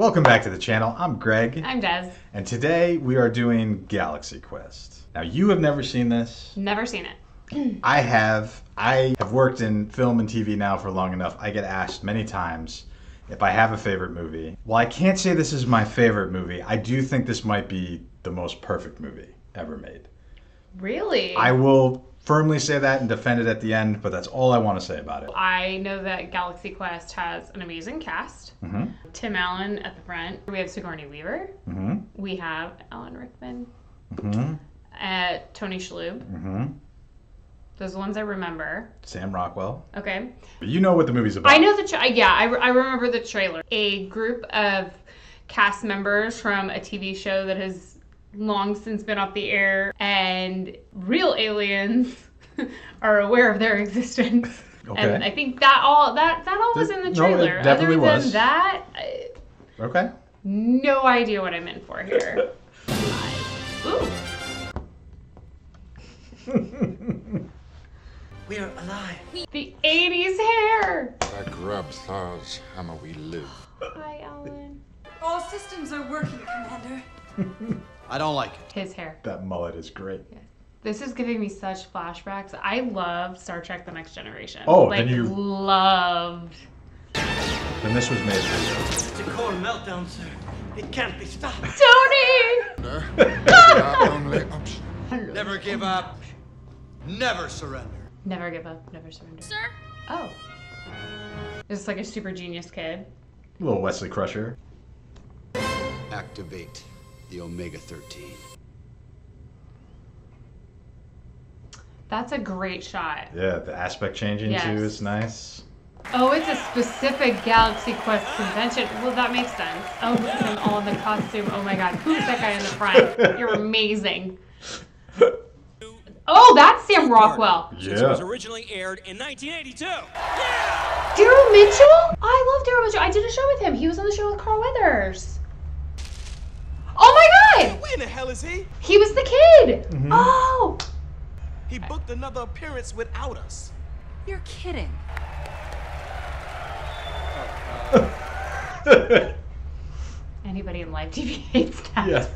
Welcome back to the channel. I'm Greg. I'm Des. And today we are doing Galaxy Quest. Now, you have never seen this. Never seen it. I have. I have worked in film and TV now for long enough. I get asked many times if I have a favorite movie. Well, I can't say this is my favorite movie. I do think this might be the most perfect movie ever made. Really? I will firmly say that and defend it at the end, but that's all I want to say about it. I know that Galaxy Quest has an amazing cast. Mm-hmm. Tim Allen at the front. We have Sigourney Weaver. Mm-hmm. We have Alan Rickman. Mm-hmm. Tony Shalhoub. Mm-hmm. Those are the ones I remember. Sam Rockwell. Okay. You know what the movie's about. I know the I remember the trailer. A group of cast members from a TV show that has long since been off the air, and real aliens are aware of their existence. Okay. And I think that all was in the trailer. No, it definitely was. Other than that, okay. No idea what I'm in for here. Ooh. We're alive. The 80s hair. I grab stars, hammer we live. Hi, Alan. All systems are working, Commander. I don't like it. His hair. That mullet is great. Yes. This is giving me such flashbacks. I love Star Trek: The Next Generation. Oh, like, then you loved. Then this was made for you. The core meltdown, sir. It can't be stopped. Tony! Never give up. Never surrender. Never give up. Never surrender. Sir? Oh. This is like a super genius kid. A little Wesley Crusher. Activate the Omega 13. That's a great shot. Yeah, the aspect changing too is nice. Oh, it's a specific Galaxy Quest convention. Well, that makes sense. Oh, and all in the costume. Oh my God, who's that guy in the front? You're amazing. Oh, that's Sam Rockwell. Yeah. It was originally aired in 1982. Yeah. Daryl Mitchell? I love Daryl Mitchell. I did a show with him. He was on the show with Carl Weathers. Oh my God! Where in the hell is he? He was the kid! Mm-hmm. Oh! He booked another appearance without us. You're kidding. Anybody in live TV hates that. Yeah.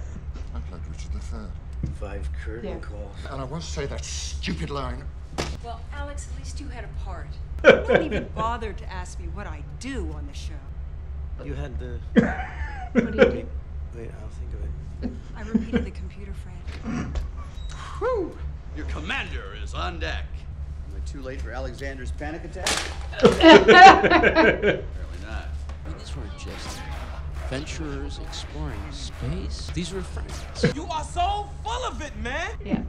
I'm like Richard III. 5 curtain calls. And I won't say that stupid line. Well, Alex, at least you had a part. You wouldn't even bother to ask me what I do on the show. You had the... What do you do? Wait, I'll think of it. I repeated the computer phrase. Whew! Your commander is on deck. Am I too late for Alexander's panic attack? Apparently not. These were just adventurers exploring space. These were friends. You are so full of it, man! Yeah.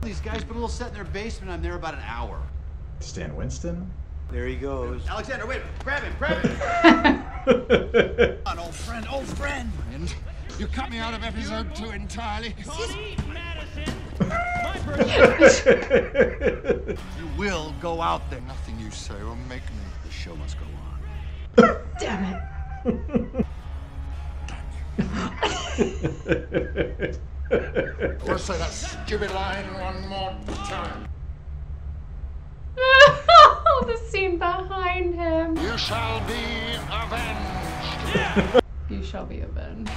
These guys put a little set in their basement. I'm there about an hour. Stan Winston? There he goes. Alexander, wait! Grab him! Grab him! God, old friend! Old friend! You cut me out of episode 2 entirely. Tony Madison, my person. You will go out there. Nothing you say will make me. The show must go on. Damn it. I want to say that stupid line one more time. Oh, the scene behind him. You shall be avenged. Yeah. You shall be avenged.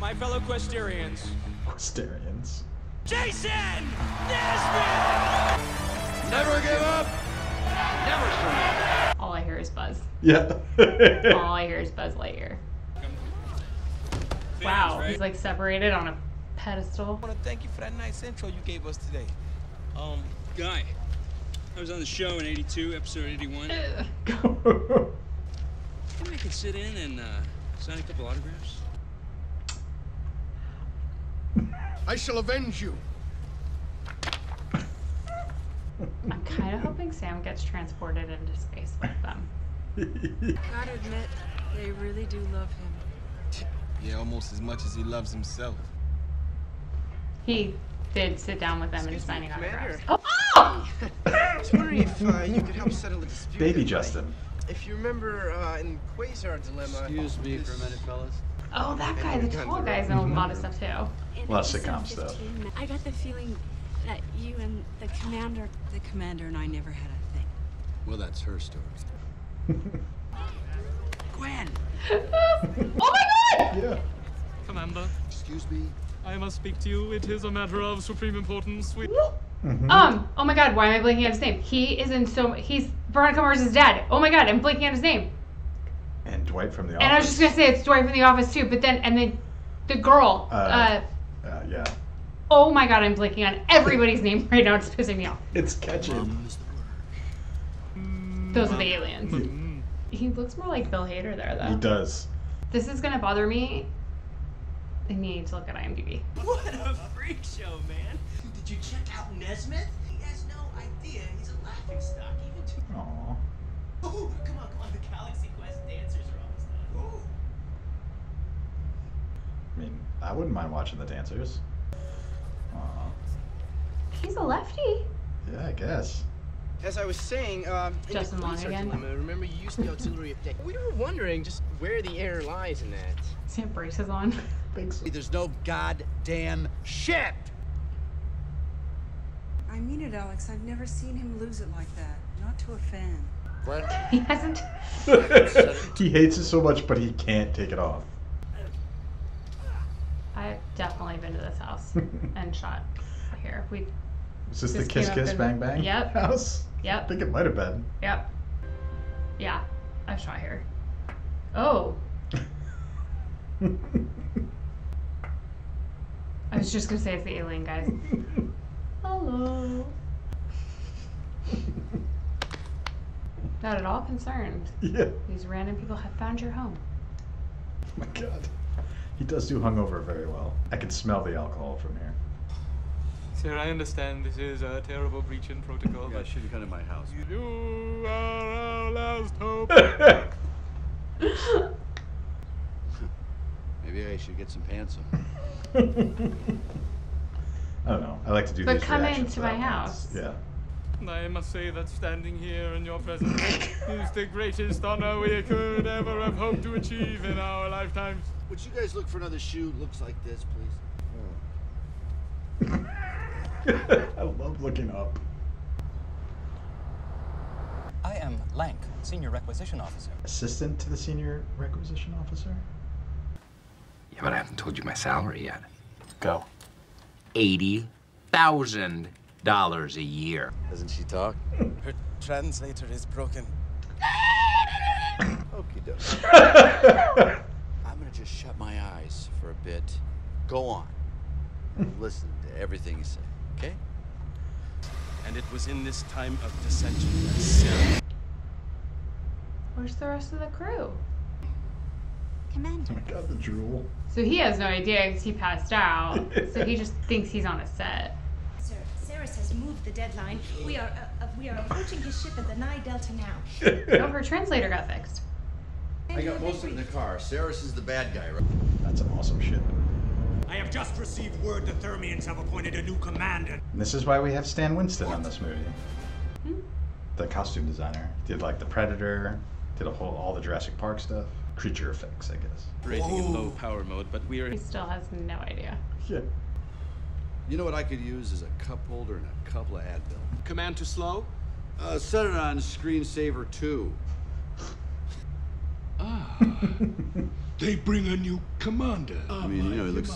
My fellow Questarians. Questarians. Jason Nesbitt! Never give up. Never surrender. All I hear is Buzz. Yeah. All I hear is Buzz Lightyear. Wow, he's like separated on a pedestal. I want to thank you for that nice intro you gave us today. Guy, I was on the show in 82, episode 81. I can sit in and sign a couple autographs. I shall avenge you. I'm kind of hoping Sam gets transported into space with them. Gotta admit, they really do love him. Yeah, almost as much as he loves himself. He did sit down with them and signing autographs. Oh! I was wondering if you could help settle the dispute. Baby Justin. If you remember in Quasar Dilemma... Excuse me for a minute, fellas. Oh, that guy, the tall guy's in a lot of stuff, too. A lot of sitcom stuff. I got the feeling that you and the commander and I never had a thing. Well, that's her story. Gwen! Oh my god! Yeah. Commander. Excuse me. I must speak to you. It is a matter of supreme importance. We... Mm-hmm. Oh my god, why am I blinking at his name? He is in so... He's Veronica Mars' dad. Oh my god, I'm blinking at his name. And Dwight from The Office. And I was just going to say it's Dwight from The Office too, but then... And then the girl. Yeah. Oh my god, I'm blinking on everybody's name right now. It's pissing me off. It's catchy. Those are the aliens. Yeah. He looks more like Bill Hader there, though. He does. This is going to bother me. I need to look at IMDb. What a freak show, man. Did you check out Nesmith? He has no idea. He's a laughing stock. Even to... Aww. Oh, come on, come on. The Galaxy Quest dancers are almost done. Ooh. I mean, I wouldn't mind watching the dancers. He's a lefty. Yeah, I guess. As I was saying, Justin Long again. Remember you used the auxiliary of deck. We were wondering just where the error lies in that. Sam braces on. There's no goddamn ship. I mean it, Alex. I've never seen him lose it like that. Not to a fan. What? He hasn't. He hates it so much, but he can't take it off. I've definitely been to this house and shot here. We. Is this the Kiss Kiss Bang Bang house? Yep. I think it might have been. Yep. Yeah, I shot here. Oh. I was just gonna say it's the alien guys. Hello. Not at all concerned. Yeah. These random people have found your home. Oh my god. He does do hungover very well. I can smell the alcohol from here. Sir, I understand this is a terrible breach in protocol. I should have come to my house. You are our last hope. Maybe I should get some pants on. I don't know. I like to do this. But come into my house. Yeah. I must say that standing here in your presence is the greatest honor we could ever have hoped to achieve in our lifetimes. Would you guys look for another shoe that looks like this, please? Oh. I love looking up. I am Lank, Senior Requisition Officer. Assistant to the Senior Requisition Officer? Yeah, but I haven't told you my salary yet. Go. $80,000 a year. Doesn't she talk? Her translator is broken. Okie doke. I'm gonna just shut my eyes for a bit. Go on. Listen to everything you say. Okay? And it was in this time of dissension that Sarah... Where's the rest of the crew? Commander. Oh my god, the drool. So he has no idea because he passed out. So he just thinks he's on a set. Sir, Ceres has moved the deadline. We are approaching his ship at the Nye Delta now. Oh, her translator got fixed. I got most of it in the car. Ceres is the bad guy, right? That's an awesome ship. I have just received word the Thermians have appointed a new commander. And this is why we have Stan Winston on this movie. Hmm? The costume designer. Did like the Predator, did a whole all the Jurassic Park stuff. Creature effects, I guess. Rating in low power mode, but we are... He still has no idea. Yeah. You know what I could use is a cup holder and a couple of Advil. Command to slow? Set it on screensaver 2. Ah. They bring a new commander. I mean, you know, it looks...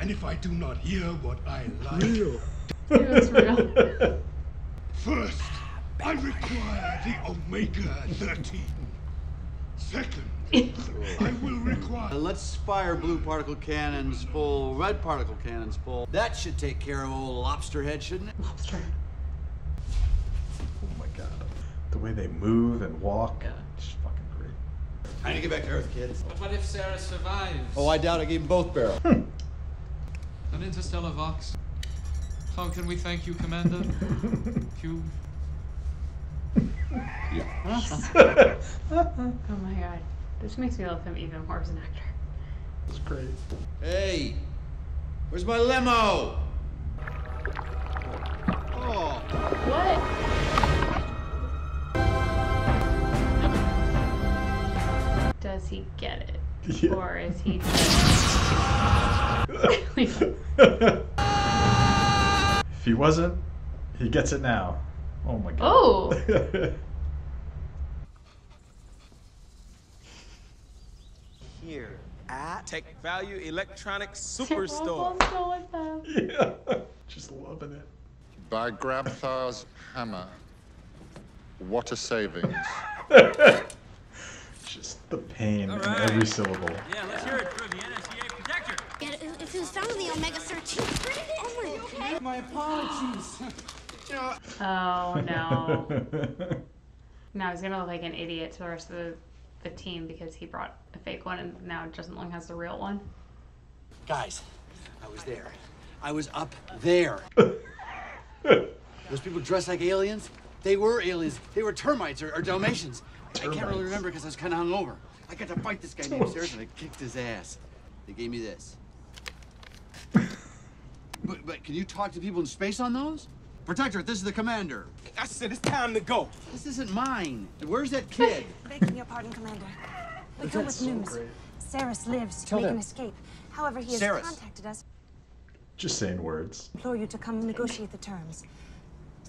And if I do not hear what I like... Real. It was real. First, I require the Omega 13. Second, I will require... Let's fire blue particle cannons full, red particle cannons full. That should take care of old lobster head, shouldn't it? Lobster. Oh my god. The way they move and walk. Yeah. It's fucking great. Time to get back to Earth, kids. But what if Sarah survives? Oh, I doubt I gave them both barrels. An interstellar vox. How can we thank you, Commander? You... Yeah. Oh my god. This makes me love him even more as an actor. That's great. Hey! Where's my limo? Oh. What? Does he get it? Yeah. Or is he If he wasn't, he gets it now. Oh my god. Oh! here at Tech Value Electronics Superstore. Yeah, just loving it. By Grandpa's hammer. What a savings. Just the pain in every syllable. Yeah, let's hear it for the NSDA protector. Yeah, it's the sound of the Omega 13. Oh my God. My apologies. Oh no. Now he's gonna look like an idiot to the rest of the team because he brought a fake one and now Justin Long has the real one. Guys, I was there. I was up there. Those people dressed like aliens? They were aliens. They were termites or Dalmatians. Termites. I can't really remember because I was kind of hungover. I got to fight this guy downstairs and I kicked his ass. They gave me this. But can you talk to people in space on those? Protectorate, this is the commander. I said it's time to go. This isn't mine. Where's that kid? Begging your pardon, Commander. We come with news. Saris lives to make an escape. However, he has contacted us. Just saying words. Implore you to come negotiate the terms.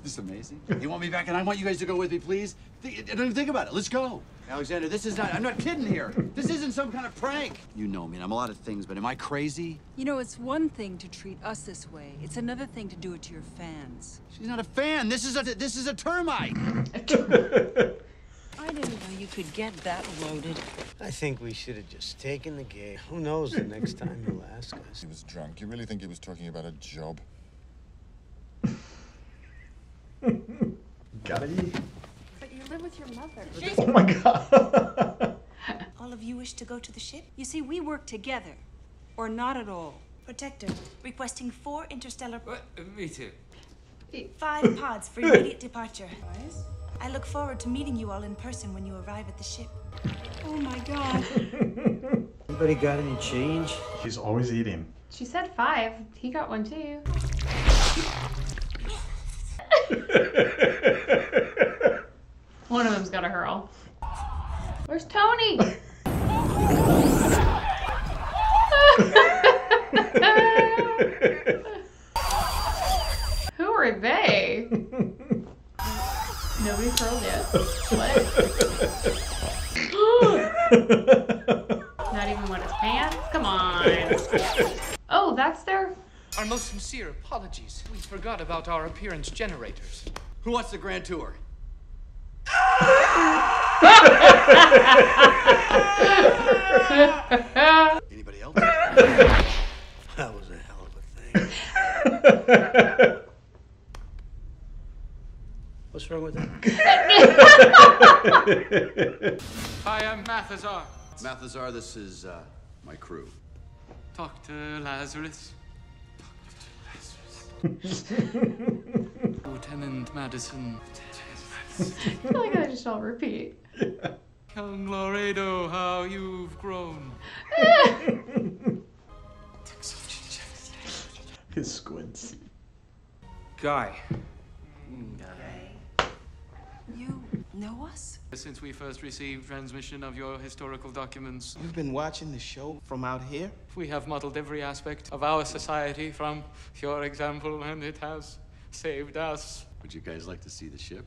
This is amazing. You want me back, and I want you guys to go with me, please. Don't even think about it. Let's go, Alexander. This is not. I'm not kidding here. This isn't some kind of prank. You know me, and I'm a lot of things, but am I crazy? You know, it's one thing to treat us this way. It's another thing to do it to your fans. She's not a fan. This is a termite. I didn't know you could get that loaded. I think we should have just taken the gig. Who knows the next time you'll ask us? He was drunk. You really think he was talking about a job? Gotta eat. But you live with your mother. Oh my God. All of you wish to go to the ship? You see, we work together, or not at all. Protector, requesting 4 interstellar... me too. 5 pods for immediate departure. I look forward to meeting you all in person when you arrive at the ship. Oh my God. Anybody got any change? He's always eating. She said 5. He got one too. One of them's got a hurl. Where's Tony? Who are they? Nobody's hurled yet. What? Not even when it's pants? Come on. Oh, that's their... Our most sincere apologies. We forgot about our appearance generators. Who wants the grand tour? Anybody else? That was a hell of a thing. What's wrong with that? Hi, I'm Mathazar. Mathazar, this is my crew. Talk to Lazarus. Lieutenant Madison. I feel like I just all repeat. Yeah. Young Laredo, how you've grown. His squints. Guy. Guy. You know us? Since we first received transmission of your historical documents. You've been watching the show from out here? We have modeled every aspect of our society from your example, and it has saved us. Would you guys like to see the ship?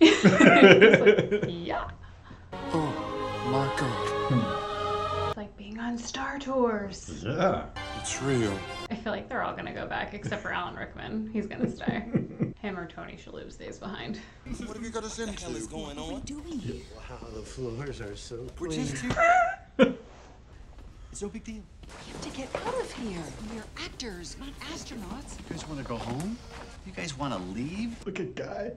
Like, yeah. Oh, my God. It's like being on Star Tours. Yeah. It's real. I feel like they're all going to go back, except for Alan Rickman. He's going to stay. Him or Tony Shalhoub stays behind. What have you got us in? What the hell is going on? What are we doing here? Wow, the floors are so clean. It's no big deal. We have to get out of here. We're actors, not astronauts. You guys want to go home? You guys want to leave? Look at Guy.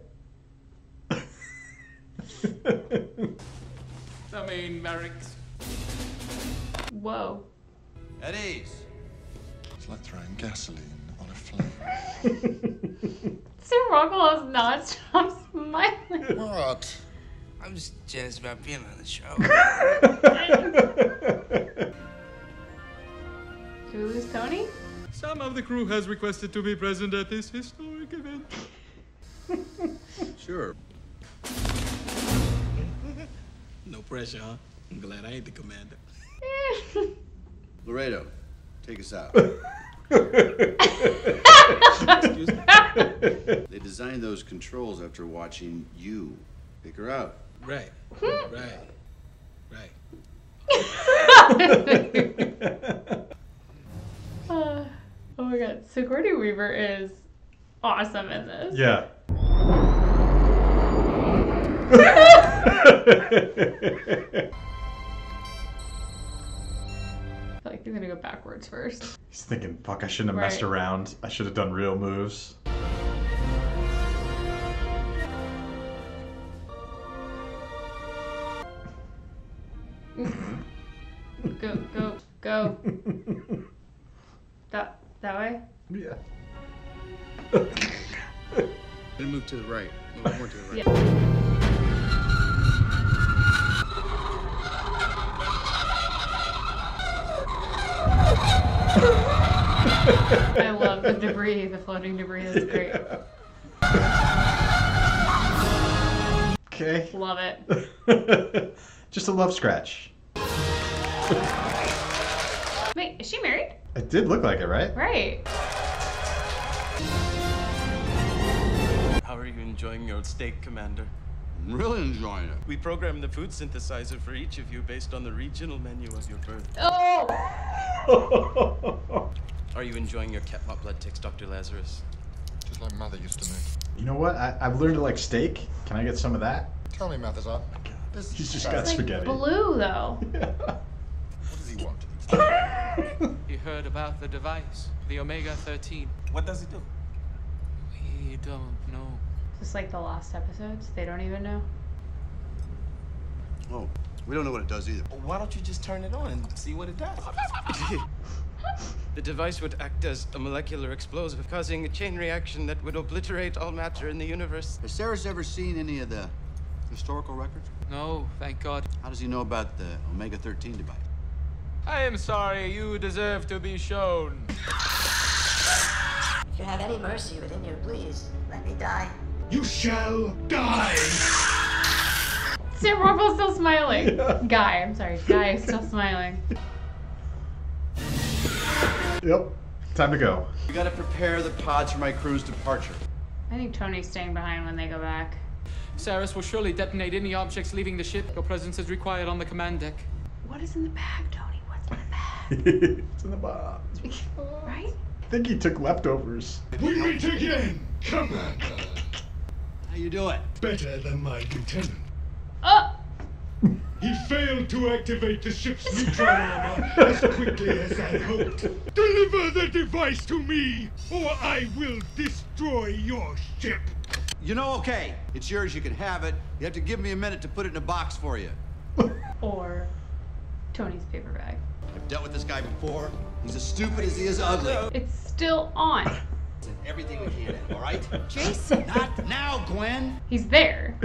The main barracks. Whoa. At ease. It's like throwing gasoline on a flame. Sam Rockwell has not stopped smiling. What? I was jealous about being on the show. Did we lose Tony? Some of the crew has requested to be present at this historic event. Sure. No pressure, huh? I'm glad I ain't the commander. Laredo, take us out. Excuse me. They designed those controls after watching you pick her out. Right. Right. Right. Oh my god, Sigourney Weaver is awesome in this. Yeah. I feel like they're gonna go backwards first. He's thinking, fuck, I shouldn't have messed around. I should have done real moves. Go, go, go. That way? Yeah. Then move to the right. Move more to the right. Yeah. I love the debris, the floating debris. That's great. Okay. Love it. Just a love scratch. Wait, is she married? It did look like it, right? Right. How are you enjoying your steak, Commander? I'm really enjoying it. We programmed the food synthesizer for each of you based on the regional menu of your birth. Oh! Are you enjoying your Ketmop blood ticks, Dr. Lazarus? Just like Mother used to make. You know what? I've learned to like steak. Can I get some of that? Tell me, Mother's up. She's just got spaghetti. Like blue, though. Yeah. What does he want? You heard about the device, the Omega 13. What does it do? We don't know. Just like the lost episodes, they don't even know. Oh, we don't know what it does either. Well, why don't you just turn it on and see what it does? The device would act as a molecular explosive, causing a chain reaction that would obliterate all matter in the universe. Has Sarah's ever seen any of the historical records? No, thank God. How does he know about the Omega 13 device? I am sorry, you deserve to be shown. If you have any mercy within you, please, let me die. You shall die! Sam Rockwell's still smiling. Yeah. Guy, I'm sorry, Guy is still smiling. Yep, time to go. You gotta prepare the pods for my crew's departure. I think Tony's staying behind when they go back. Ceres will surely detonate any objects leaving the ship. Your presence is required on the command deck. What is in the bag, Tony? What's in the bag? It's in the box. Right? I think he took leftovers. We meet again, Commander. How you doing? Better than my lieutenant. Oh! He failed to activate the ship's neutron armor as quickly as I hoped. Deliver the device to me, or I will destroy your ship. You know, okay, it's yours, you can have it. You have to give me a minute to put it in a box for you. Or Tony's paper bag. I've dealt with this guy before. He's as stupid as he is ugly. It's still on. It's everything we can in, all right? Jason. Not now, Gwen. He's there.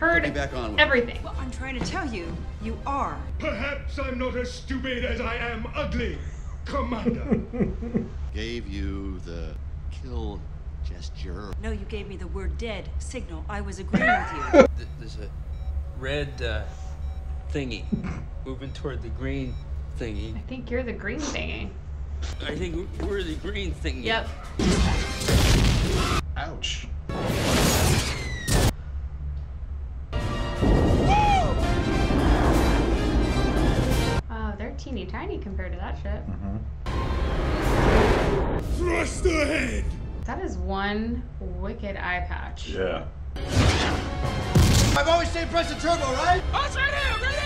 Heard back on everything. Well, I'm trying to tell you, you are. Perhaps I'm not as stupid as I am ugly, Commander. Gave you the kill gesture. No, you gave me the word dead signal. I was agreeing with you. There's a red thingy moving toward the green thingy. I think you're the green thingy. I think we're the green thingy. Yep. Ouch. Oh, they're teeny tiny compared to that shit. Thrust ahead! That is one wicked eye patch. Yeah. I've always said press the turbo, right? Oh, it's right here, right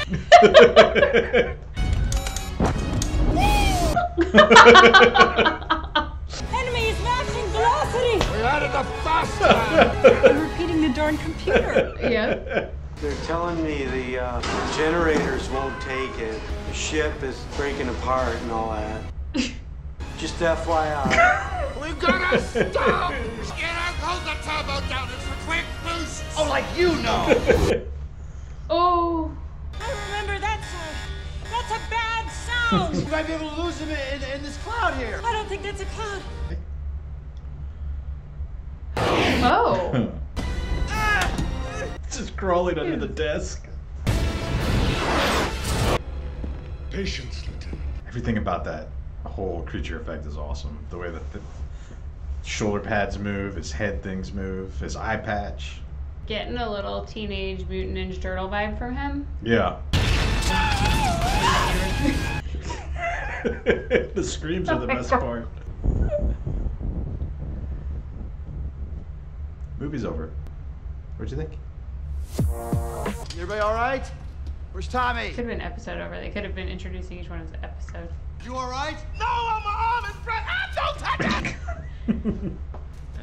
here! Enemy is matching velocity! We're out of the fast time! I'm repeating the darn computer. Yeah. They're telling me the generators won't take it. The ship is breaking apart and all that. Just FYI. We've gotta stop! Get up, hold the turbo down, it's a quick boost! Oh, like you know! Oh! I remember that sound. That's a bad sound! You might be able to lose him in this cloud here. I don't think that's a cloud. Oh! It's just crawling under the desk. Patience, Lieutenant. Everything about that whole creature effect is awesome. The way that the shoulder pads move, his head things move, his eye patch. Getting a little Teenage Mutant Ninja Turtle vibe from him. Yeah. The screams are the best part. Movie's over. What'd you think? Everybody all right? Where's Tommy? Could have been an episode over. They could have been introducing each one as an episode. You all right? No, my arm is broken. Don't touch it.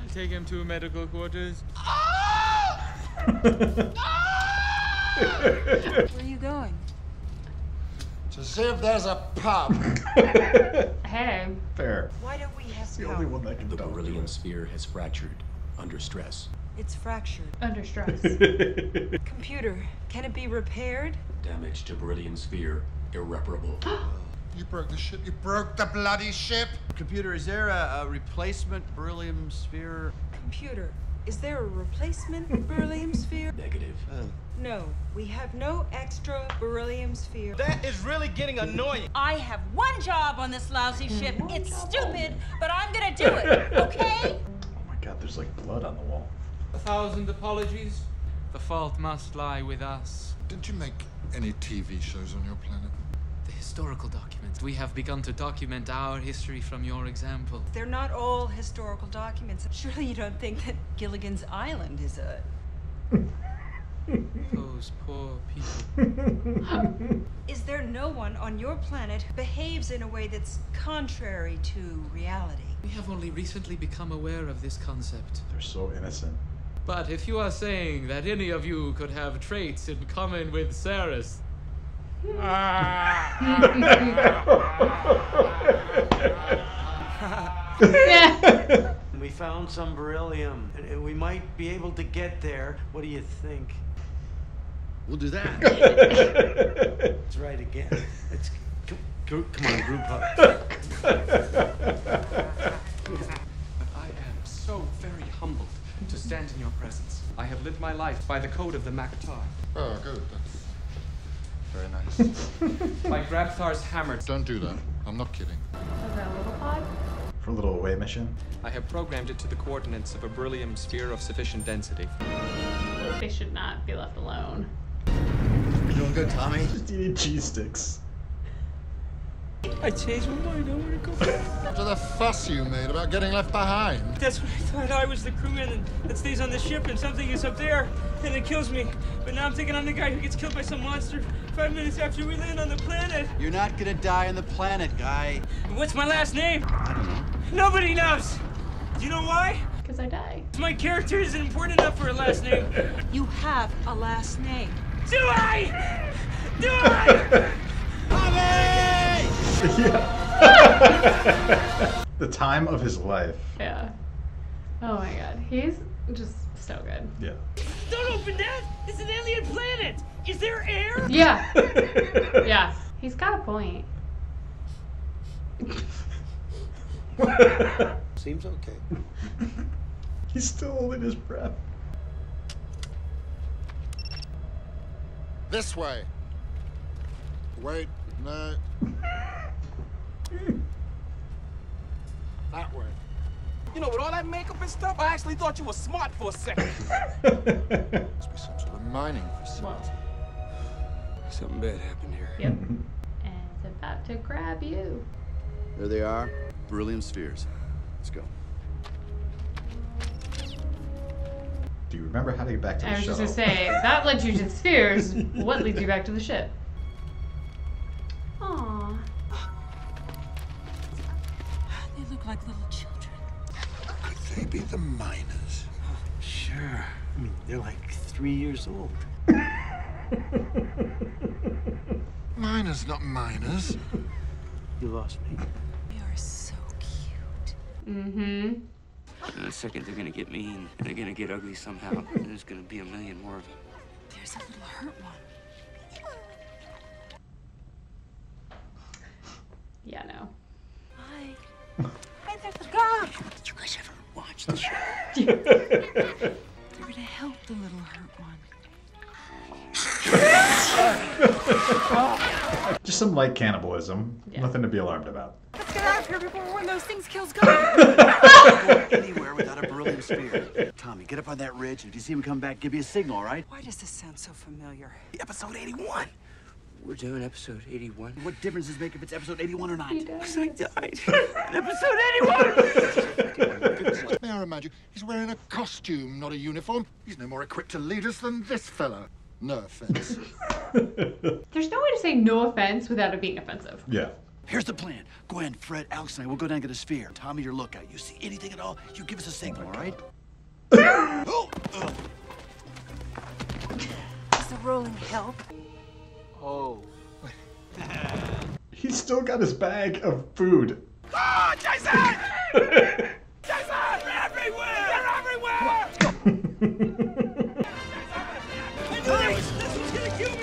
I'll take him to medical quarters. Oh! Where are you going? To see if there's a pub. Hey. Fair. Why don't we have the only one that can. The Beryllium Sphere has fractured under stress. It's fractured. Under stress. Computer, can it be repaired? Damage to Beryllium Sphere, irreparable. You broke the ship. You broke the bloody ship. Computer, is there a replacement beryllium sphere? Computer, is there a replacement beryllium sphere? Negative. No, we have no extra beryllium sphere. That is really getting annoying. I have one job on this lousy ship. It's stupid, but I'm gonna do it, okay? Oh my God, there's like blood on the wall. 1,000 apologies. The fault must lie with us. Did you make any TV shows on your planet? Historical documents. We have begun to document our history from your example. They're not all historical documents. Surely you don't think that Gilligan's Island is a... Those poor people. Is there no one on your planet who behaves in a way that's contrary to reality? We have only recently become aware of this concept. They're so innocent. But if you are saying that any of you could have traits in common with Ceres... We found some beryllium and we might be able to get there. What do you think? We'll do that. That's right again. It's come on, group hug. But I am so very humbled to stand in your presence. I have lived my life by the code of the Maktar. Oh, good. Very nice. My Grabthar's hammered. Don't do that. I'm not kidding. From the little away mission? I have programmed it to the coordinates of a beryllium sphere of sufficient density. They should not be left alone. You doing good, Tommy? Just eating cheese sticks. I changed my mind. I want to go back. After the fuss you made about getting left behind. That's what I thought. I was the crewman that stays on the ship and something is up there and it kills me. But now I'm thinking I'm the guy who gets killed by some monster 5 minutes after we land on the planet. You're not gonna die on the planet, guy. What's my last name? I don't know. Nobody knows. Do you know why? Because I die. My character isn't important enough for a last name. You have a last name. Do I? Do I? Tommy! Yeah. The time of his life. Yeah. Oh my God. He's just so good. Yeah. Don't open that! It's an alien planet! Is there air? Yeah. Yeah. He's got a point. Seems okay. He's still holding his breath. This way. Wait, no. That way. You know, with all that makeup and stuff, I actually thought you were smart for a second. Must be some sort of mining facility. Something bad happened here. Yep. And it's about to grab you. There they are. Beryllium spheres. Let's go. Do you remember how to get back to the ship? I was just going to say, that led you to the spheres. What leads you back to the ship? Aww. They look like little children. Could they be the miners? Oh, sure. I mean, they're like 3 years old. Miners, not miners. You lost me. You are so cute. Mm-hmm. In a second, they're gonna get mean. And they're gonna get ugly somehow. And there's gonna be a million more of them. There's a little hurt one. Yeah, no. Hi. Hi there, the dog. Did you guys ever watch the show? They were to help the little hurt one. Just some light cannibalism. Yeah. Nothing to be alarmed about. Let's get out of here before one of those things kills God. Don't go anywhere without a beryllium sphere. Tommy, get up on that ridge, and if you see him come back, give me a signal, all right? Why does this sound so familiar? Episode 81. We're doing episode 81. What difference does it make if it's episode 81 or not? Because I died. Episode 81! May I remind you, he's wearing a costume, not a uniform. He's no more equipped to lead us than this fella. No offense. There's no way to say no offense without it being offensive. Yeah. Here's the plan. Gwen, Fred, Alex, and I will go down to the sphere. Tommy, your lookout. You see anything at all, you give us a signal, all right? Oh! Is the rolling help? Oh. He's still got his bag of food. Oh, Jason! Jason! They're everywhere! They're everywhere!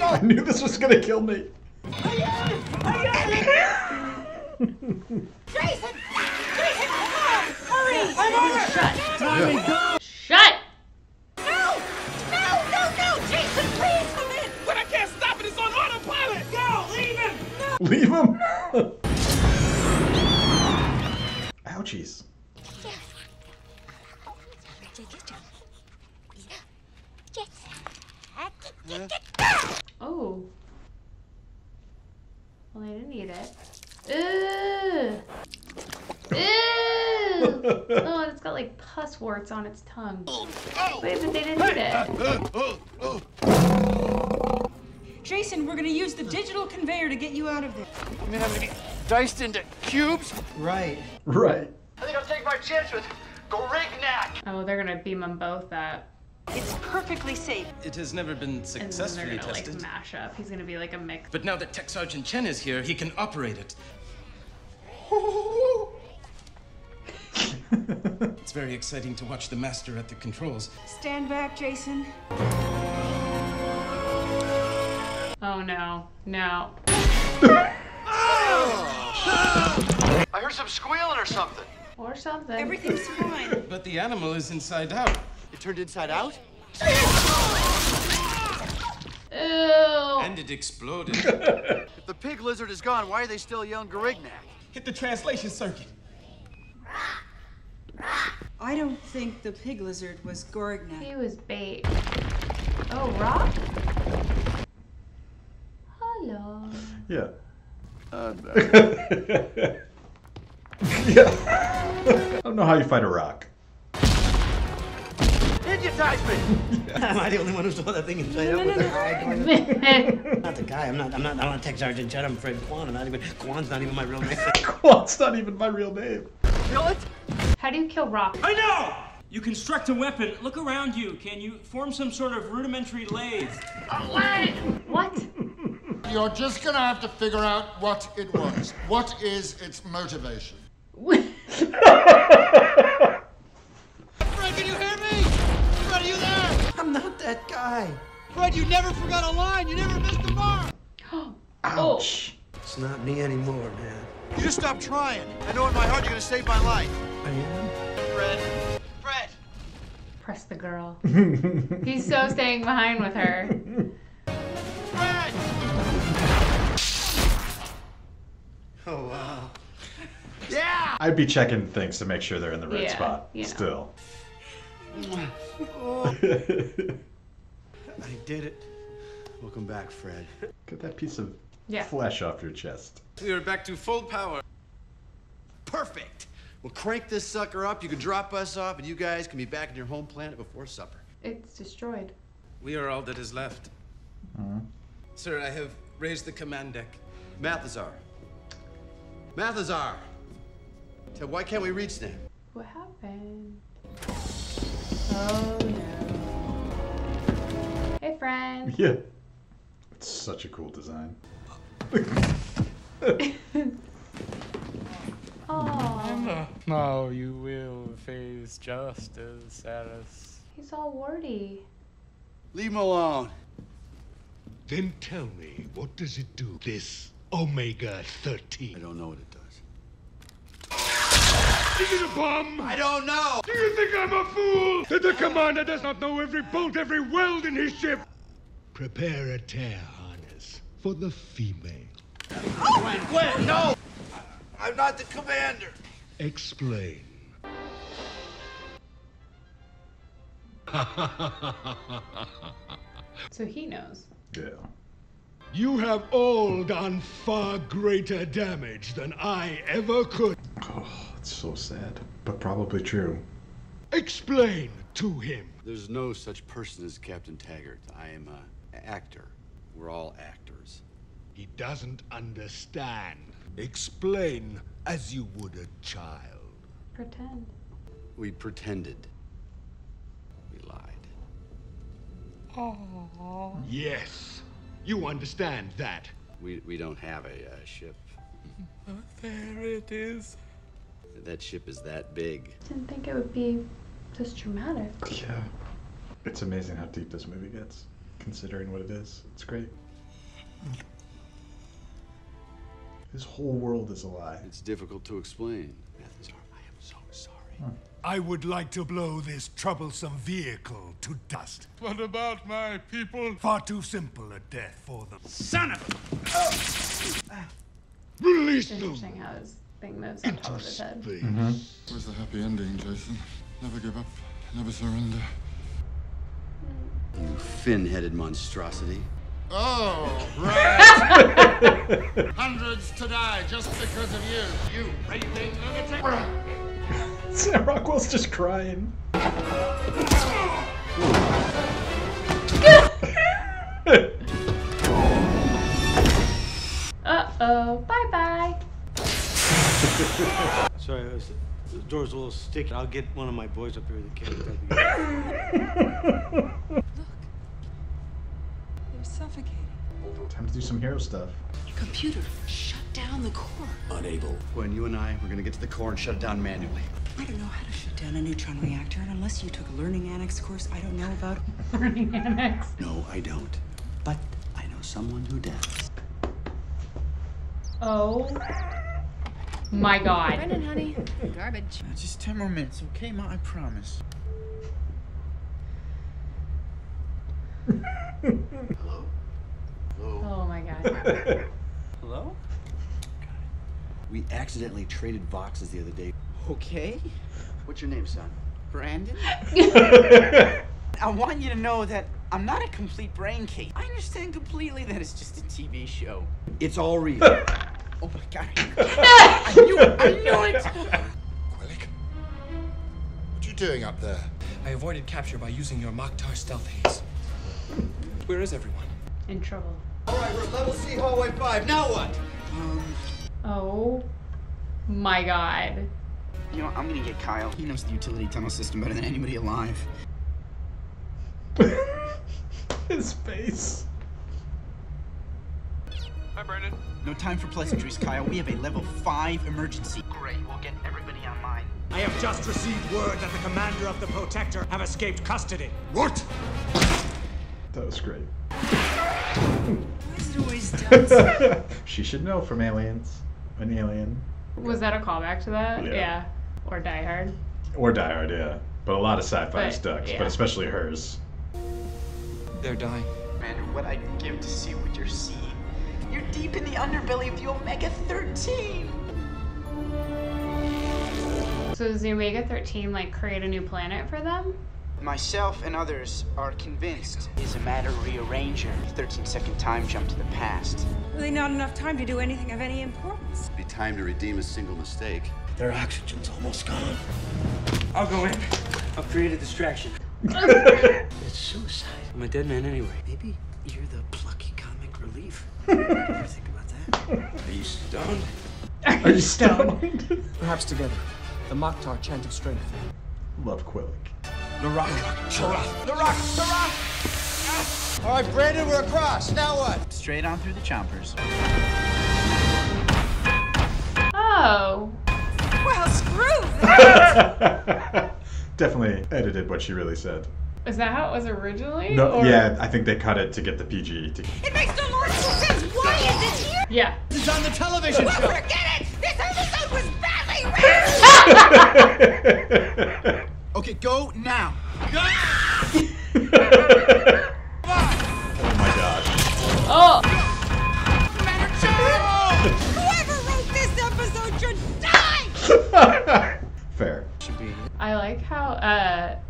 I knew this was gonna kill me. I got it! Jason! Jason, come on! Hurry! I'm over! Shut! Tommy, go! Shut! No! No! No! No! Jason, please come in! But I can't stop it! It's on autopilot! Go! Leave him! No! Leave him? No! Ouchies. Oh. Well, I didn't eat it. Ew. Ew. Oh, and it's got like pus warts on its tongue. Wait, but they didn't eat it. Jason, we're gonna use the digital conveyor to get you out of there. And then I'm gonna get diced into cubes. Right. Right. I think I'll take my chance with Gorignac. Oh, they're gonna beam them both up. It's perfectly safe. It has never been successfully and they're gonna, tested. Like, mash up. He's gonna be like a mix. But now that Tech Sergeant Chen is here, he can operate it. It's very exciting to watch the master at the controls. Stand back, Jason. Oh no, no. I heard some squealing or something. Or something. Everything's fine. But the animal is inside out. It turned inside out? Ew. And it exploded. If the pig lizard is gone, why are they still yelling Gorignac? Hit the translation circuit. I don't think the pig lizard was Gorignac. He was bait. Oh, rock? Hello. Yeah. No. Yeah. I don't know how you fight a rock. Am I the only one who saw that thing inside out with the guy? I'm not the guy. I'm not Tech Sergeant Chen. I'm Fred Kwan. Kwan's not even my real name. Kwan's not even my real name. Kill it? How do you kill rock? I know! You construct a weapon. Look around you. Can you form some sort of rudimentary lathe? A lathe! What? You're just gonna have to figure out what it was. What is its motivation? I'm not that guy. Fred, you never forgot a line. You never missed a bar. Ouch. It's not me anymore, man. You just stop trying. I know in my heart you're going to save my life. I am? Fred. Fred. Press the girl. He's so staying behind with her. Fred! Oh, wow. Yeah! I'd be checking things to make sure they're in the right spot still. Oh. I did it. Welcome back, Fred. Get that piece of flesh off your chest. We are back to full power. Perfect. We'll crank this sucker up. You can drop us off, and you guys can be back in your home planet before supper. It's destroyed. We are all that is left. Sir, I have raised the command deck. Mathazar. Mathazar. So why can't we reach them? What happened? Oh no. Hey, friend. Yeah. It's such a cool design. Oh. No, you will face justice at us. He's all wordy. Leave him alone. Then tell me, what does it do, this Omega 13? I don't know what it does. Is it a bomb? I don't know. Do you think I'm a fool? That the commander does not know every bolt, every weld in his ship. Prepare a tear harness for the female. Oh, Gwen, no! I'm not the commander. Explain. So he knows. Yeah. You have all done far greater damage than I ever could. Oh, it's so sad, but probably true. Explain to him. There's no such person as Captain Taggart. I am an actor. We're all actors. He doesn't understand. Explain as you would a child. Pretend. We pretended. We lied. Oh. Yes. You understand that. We don't have a ship. But there it is. That ship is that big. I didn't think it would be this dramatic. Yeah. It's amazing how deep this movie gets, considering what it is. It's great. His whole world is a lie. It's difficult to explain. Mathis, I am so sorry. Huh. I would like to blow this troublesome vehicle to dust. What about my people? Far too simple a death for them. Son of a... Release them! It's interesting how his thing moves on top of his head. Mm-hmm. Where's the happy ending, Jason? Never give up, never surrender. You fin-headed monstrosity. Oh, right! Hundreds to die just because of you, you raving lunatic! Sam Rockwell's just crying. Uh-oh, bye-bye. Sorry, the door's a little sticky. I'll get one of my boys up here with the camera. Look, they're suffocating. Time to do some hero stuff. Your computer shut down the core. Unable. When you and I were gonna get to the core and shut it down manually. I don't know how to shut down a neutron reactor, and unless you took a learning annex course, I don't know about learning annex. No, I don't. But I know someone who does. Oh. My God. Brendan, honey. Garbage. Just 10 more minutes, okay, Ma? I promise. Hello? Hello? Oh, my God. Hello? Got it. We accidentally traded boxes the other day. Okay. What's your name, son? Brandon? I want you to know that I'm not a complete brain case. I understand completely that it's just a TV show. It's all real. Oh my God. I knew it! I knew it! Quellic? What are you doing up there? I avoided capture by using your Mokhtar stealth haze. Where is everyone? In trouble. Alright, we're at level C, hallway 5. Now what? Oh. My God. You know, I'm gonna get Kyle. He knows the utility tunnel system better than anybody alive. His face. Hi, Brandon. No time for pleasantries, Kyle. We have a level 5 emergency. Great, we'll get everybody online. I have just received word that the commander of the Protector have escaped custody. What? That was great. Why is it always done? She should know from Aliens. An alien. Was that a callback to that? Yeah. Yeah. Or Die Hard. Or Die Hard, yeah. But a lot of sci-fi stuck, yeah. But especially hers. They're dying. Man, what I'd give to see what you're seeing. You're deep in the underbelly of the Omega 13. So does the Omega 13 like create a new planet for them? Myself and others are convinced is a matter rearranger. 13-second time jump to the past. Really not enough time to do anything of any importance. Be time to redeem a single mistake. Their oxygen's almost gone. I'll go in. I'll create a distraction. It's suicide. I'm a dead man anyway. Maybe you're the plucky comic relief. Ever think about that? Are you stoned? Are you stoned? Perhaps together. The Mokhtar chant of strength. Love Quellic. The rock, the rock, the rock! Ah. All right, Brandon, we're across. Now what? Straight on through the chompers. Oh. Well, screw that! Definitely edited what she really said. Is that how it was originally? No, or? Yeah, I think they cut it to get the PG. It makes no logical sense. Why is it here? Yeah. It's on the television show. Well, forget it! This episode was badly written! Okay, go now. Go! Oh my gosh. Oh! Commander Charles! Whoever wrote this episode should die! Fair. Should be. I like how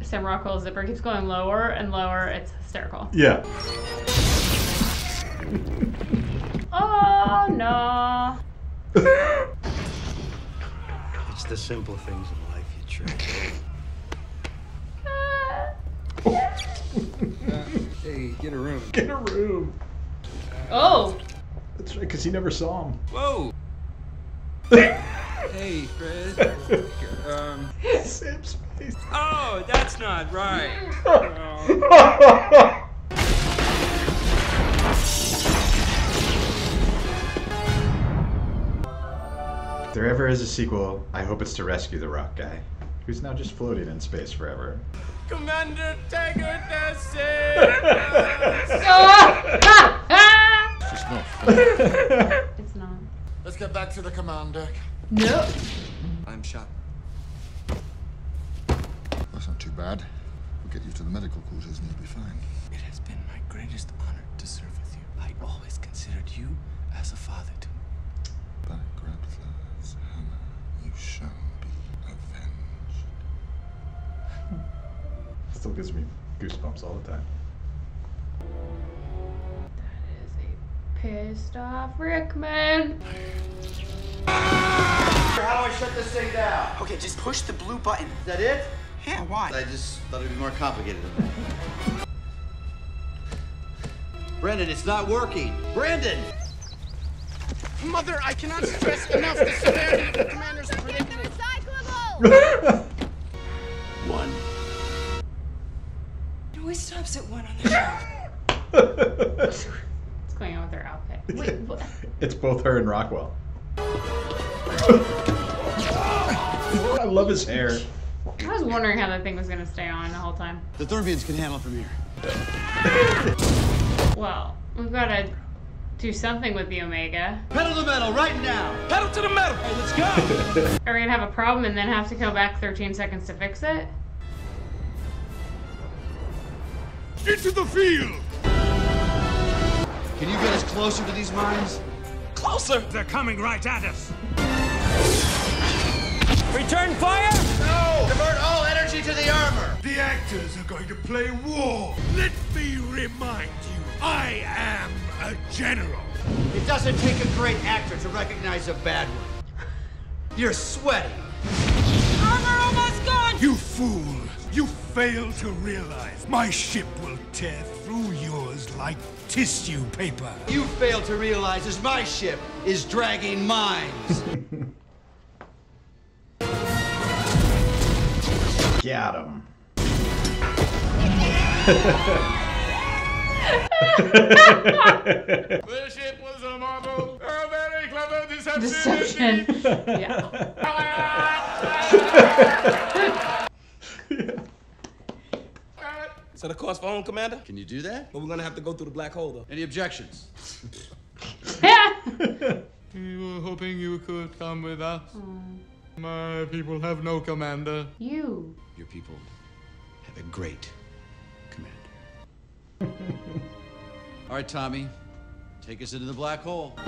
Sam Rockwell's zipper keeps going lower and lower. It's hysterical. Yeah. Oh, no. It's the simple things in life you treasure. Hey, get a room. Get a room. Oh. That's right, because he never saw him. Whoa. Hey, Fred. Sam's face. Oh, that's not right. Oh. If there ever is a sequel, I hope it's to rescue the rock guy, who's now just floating in space forever. Commander Tiger Desert! It's just not funny. It's not. Let's get back to the commander. No. I'm shot. That's not too bad. We'll get you to the medical quarters and you'll be fine. It has been my greatest honor to serve with you. I always considered you as a father to me. Background flies, Hannah. You shall be avenged. Still gives me goosebumps all the time. That is a pissed off Rickman. How do I shut this thing down? Okay, just push the blue button. Is that it? Yeah, why? I just thought it'd be more complicated than that. Brendan, it's not working. Brendan! Mother, I cannot stress enough the severity of the commander's predicament. Get the recyclable! One. It always stops at one on the show. What's going on with her outfit? Wait, what? It's both her and Rockwell. I love his hair. I was wondering how that thing was going to stay on the whole time. The Thurbians can handle it from here. Well, we've got to do something with the Omega. Pedal to the metal right now. Pedal to the metal. Hey, let's go. Are we going to have a problem and then have to go back 13 seconds to fix it? Into the field. Can you get us closer to these mines? Closer. They're coming right at us. Return fire? No! Divert all energy to the armor! The actors are going to play war. Let me remind you, I am a general. It doesn't take a great actor to recognize a bad one. You're sweating. Armor almost gone! You fool! You fail to realize my ship will tear through yours like tissue paper. You fail to realize as my ship is dragging mines. Got him. The ship was a marvel. A very clever deception. Yeah. Is that a cost for home, Commander? Can you do that? Well, we're gonna have to go through the black hole, though. Any objections? We were hoping you could come with us. Mm. My people have no commander. You. Your people have a great commander. All right, Tommy, take us into the black hole.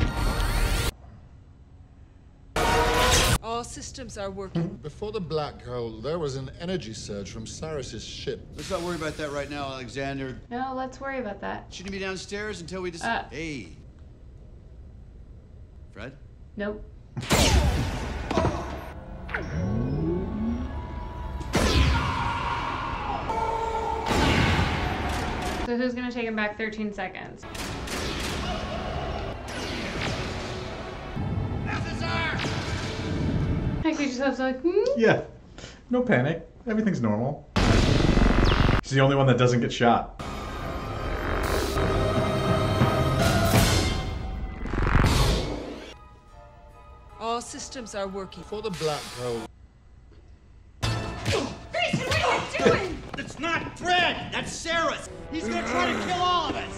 All systems are working. Before the black hole, there was an energy surge from Cyrus's ship. Let's not worry about that right now, Alexander. No, let's worry about that. Shouldn't be downstairs until we decide. Hey. Fred? Nope. So who's gonna take him back 13 seconds? I could just have like, yeah, no panic. Everything's normal. He's the only one that doesn't get shot. All systems are working for the black hole. It's not Fred! That's Sarah's! He's gonna try to kill all of us!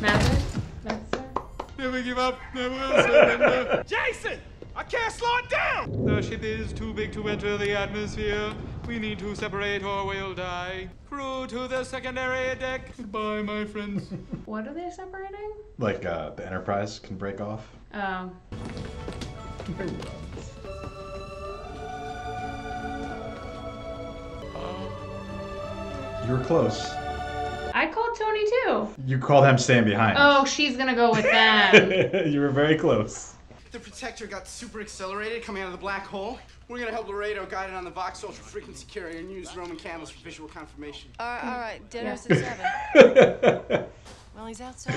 Mathis? That's her? Never give up, never surrender. Jason! I can't slow it down! The ship is too big to enter the atmosphere. We need to separate or we'll die. Crew to the secondary deck. Goodbye, my friends. What are they separating? Like, the Enterprise can break off. Oh. You were close. 22. You called him Stand Behind. Oh, she's going to go with them. You were very close. The Protector got super accelerated coming out of the black hole. We're going to help Laredo guide it on the Vox Ultra Frequency Carrier and use Roman candles for visual confirmation. All right, dinner's at 7. Well, he's outside.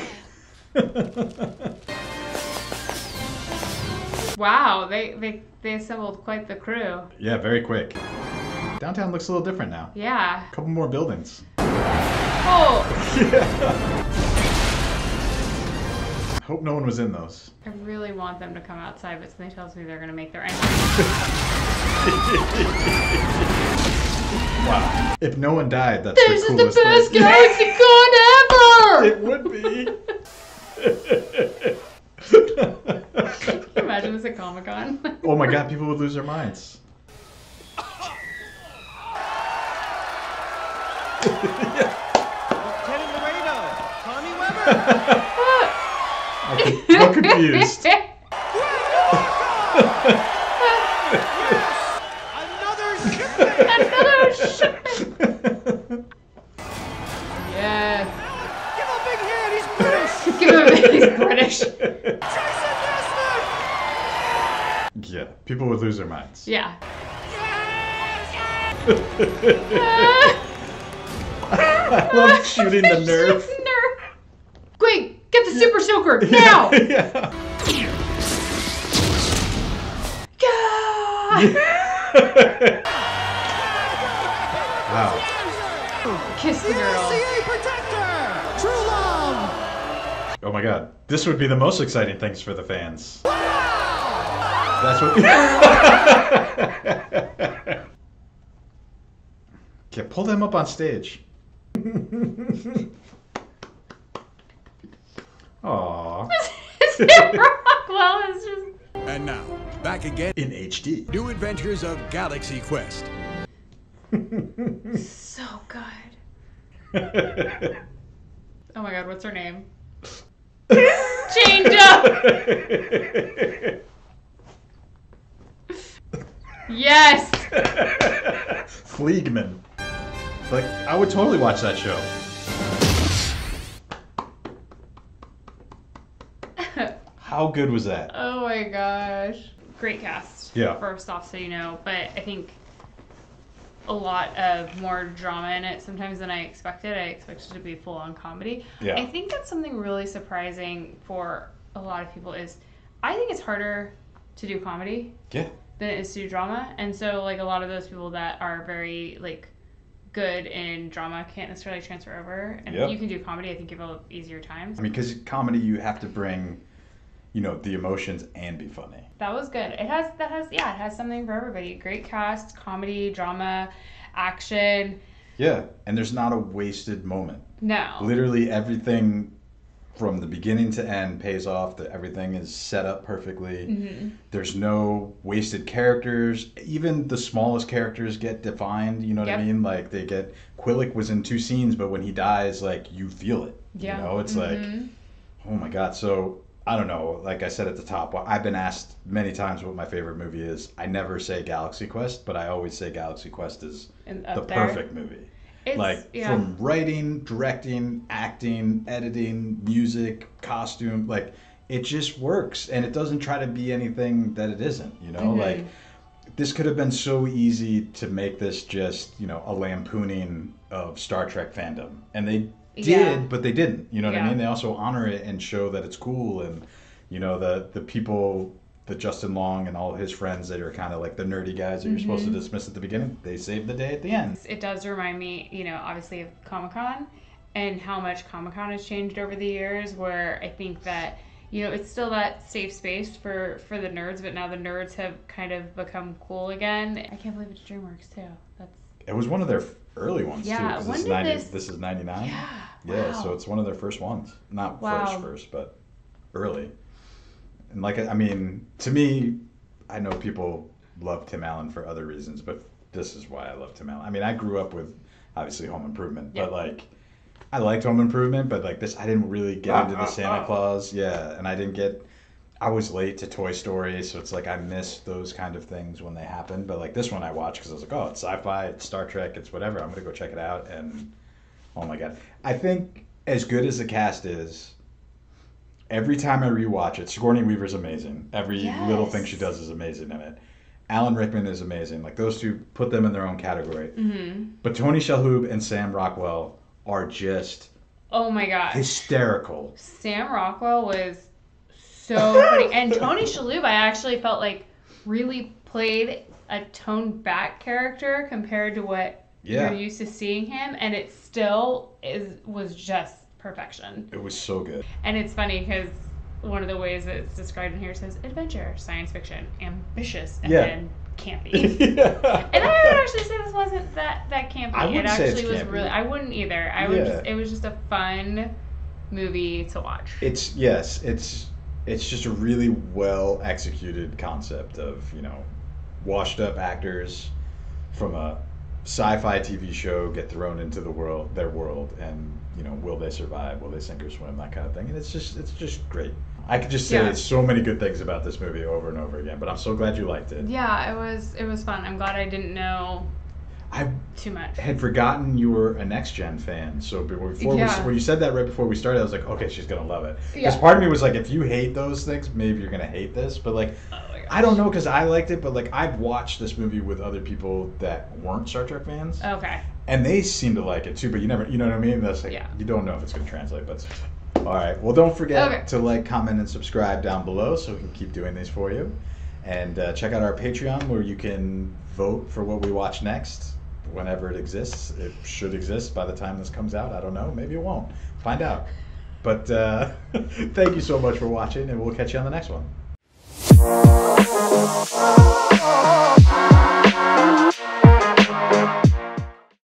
Wow, they assembled quite the crew. Yeah, very quick. Downtown looks a little different now. Yeah. A couple more buildings. Oh! Yeah. I hope no one was in those. I really want them to come outside, but something tells me they're going to make their entrance. Wow. If no one died, that's the coolest thing. This is the best Galaxy Con ever! It would be. Can you imagine this at Comic-Con? Oh my god, people would lose their minds. Lieutenant Laredo! Tommy Weber! I'm confused. Yes! Another shipment! Another shipment! Yes! Give him a big hand, he's British! Jason Desmond! Yeah, people would lose their minds. Yeah. Yes! I love shooting the nerve. Quick, get the super soaker now! Yeah. Yeah. Wow. Kiss the girl. Protector! True love! Oh my god. This would be the most exciting things for the fans. Wow! That's what. Okay, pull them up on stage. Aww. Sam Rockwell is just... And now, back again in HD. New Adventures of Galaxy Quest. So good. Oh my god, what's her name? Chained up! Yes! Fleegman. Like, I would totally watch that show. How good was that? Oh my gosh. Great cast. Yeah. First off, so you know. But I think a lot of more drama in it sometimes than I expected. I expected it to be full-on comedy. Yeah. I think that's something really surprising for a lot of people is I think it's harder to do comedy than it is to do drama. And so, like, a lot of those people that are very, like, good in drama can't necessarily transfer over, and if you can do comedy, I think you'll have easier times. I mean, because comedy, you have to bring, you know, the emotions and be funny. That was good. It has something for everybody. Great cast, comedy, drama, action. Yeah, and there's not a wasted moment. No. Literally everything from the beginning to end pays off. Everything is set up perfectly. Mm-hmm. There's no wasted characters. Even the smallest characters get defined, you know what I mean? Like, they get... Quillick was in 2 scenes, but when he dies, like, you feel it. Yeah. You know, it's like, oh my god. So... I don't know, like I said at the top, I've been asked many times what my favorite movie is. I never say Galaxy Quest, but I always say Galaxy Quest is the perfect movie. It's, like, from writing, directing, acting, editing, music, costume, like, it just works. And it doesn't try to be anything that it isn't, you know? Like, this could have been so easy to make this just, you know, a lampooning of Star Trek fandom. And they... did, but they didn't. You know what I mean? They also honor it and show that it's cool. And, you know, the people, the Justin Long and all his friends that are kind of like the nerdy guys that you're supposed to dismiss at the beginning, they save the day at the end. It does remind me, you know, obviously of Comic-Con and how much Comic-Con has changed over the years, where I think that, you know, it's still that safe space for the nerds, but now the nerds have kind of become cool again. I can't believe it's DreamWorks, too. It was one of their... early ones too, because this is 99. Wow. So it's one of their first ones, not first, but early. And like, I mean, to me, I know people love Tim Allen for other reasons, but this is why I love Tim Allen. I mean, I grew up with obviously Home Improvement, but like, I liked Home Improvement, but like this, I didn't really get into the Santa Claus, and I was late to Toy Story, so it's like I missed those kind of things when they happened. But like this one I watched because I was like, oh, it's sci-fi, it's Star Trek, it's whatever. I'm going to go check it out. And oh my God. I think as good as the cast is, every time I rewatch it, Sigourney Weaver's amazing. Every little thing she does is amazing in it. Alan Rickman is amazing. Like, those two, put them in their own category. Mm-hmm. But Tony Shalhoub and Sam Rockwell are just... oh my gosh. Hysterical. Sam Rockwell was so funny. And Tony Shalhoub, I actually felt like really played a toned back character compared to what you're used to seeing him, and it still was just perfection. It was so good. And it's funny because one of the ways that it's described in here says adventure, science fiction, ambitious, and then campy. Yeah. And I would actually say this wasn't that campy. I wouldn't say it's was campy. Really, I wouldn't either. I would just, it was just a fun movie to watch. It's just a really well executed concept of, you know, washed up actors from a sci-fi TV show get thrown into their world, and, you know, will they survive? Will they sink or swim? That kind of thing. And it's just great. I could just say so many good things about this movie over and over again, but I'm so glad you liked it. Yeah, it was fun. I'm glad I didn't know too much. I had forgotten you were a Next Gen fan, so before when you said that right before we started, I was like, okay, she's going to love it. Because part of me was like, if you hate those things, maybe you're going to hate this, but like... I don't know because I liked it, but like I've watched this movie with other people that weren't Star Trek fans. Okay. And they seem to like it too, but you know what I mean? That's like, you don't know if it's going to translate, but all right. Well, don't forget to like, comment, and subscribe down below so we can keep doing these for you. And check out our Patreon where you can vote for what we watch next whenever it exists. It should exist by the time this comes out. I don't know. Maybe it won't. Find out. But thank you so much for watching, and we'll catch you on the next one.